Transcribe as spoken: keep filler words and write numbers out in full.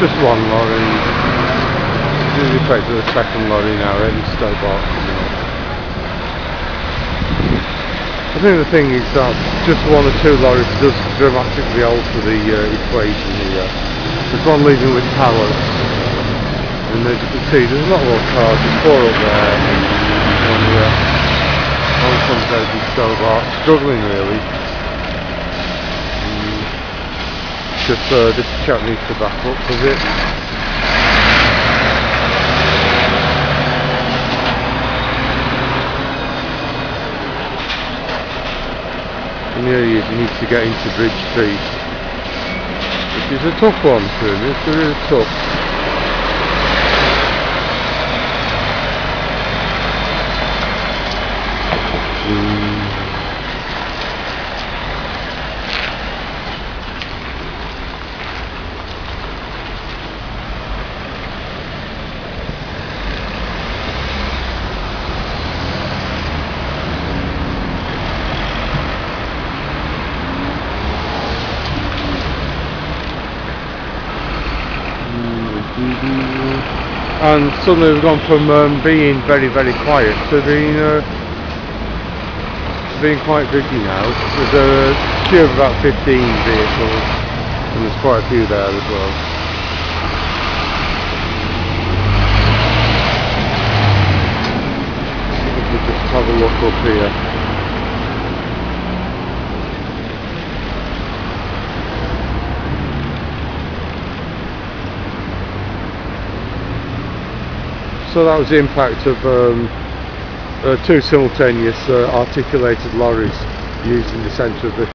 just one lorry. We're replaced with a second lorry now, Eddie Stobart. I think the thing is that just one or two lorries does dramatically alter the uh, equation here. There's one leaving with pallets, and as you can see, there's a lot more cars. There's four up there, and uh, on comes Eddie Stobart, struggling really. Just, uh, this chap needs to back up, does it? And here he is, he needs to get into Bridge Street, which is a tough one for him, it's really tough. Mm. And suddenly we've gone from um, being very very quiet to being uh, being quite busy now. There's a queue of about fifteen vehicles, and there's quite a few there as well. If we just have a look up here. So that was the impact of um, uh, two simultaneous uh, articulated lorries used in the centre of the